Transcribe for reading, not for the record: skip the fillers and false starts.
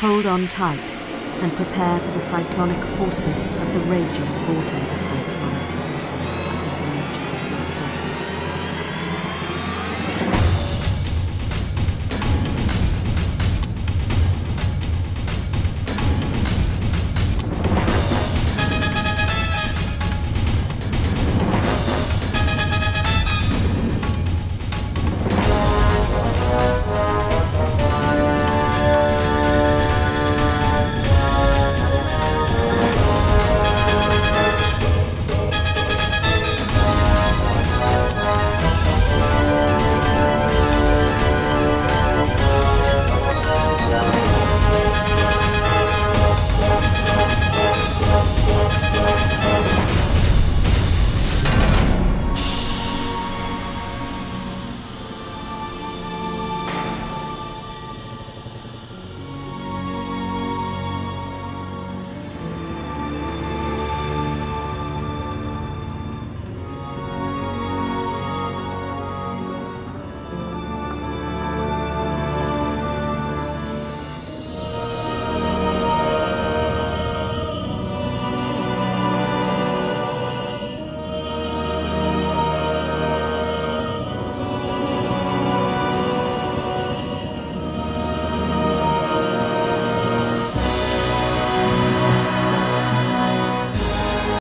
Hold on tight and prepare for the cyclonic forces of the raging vortex.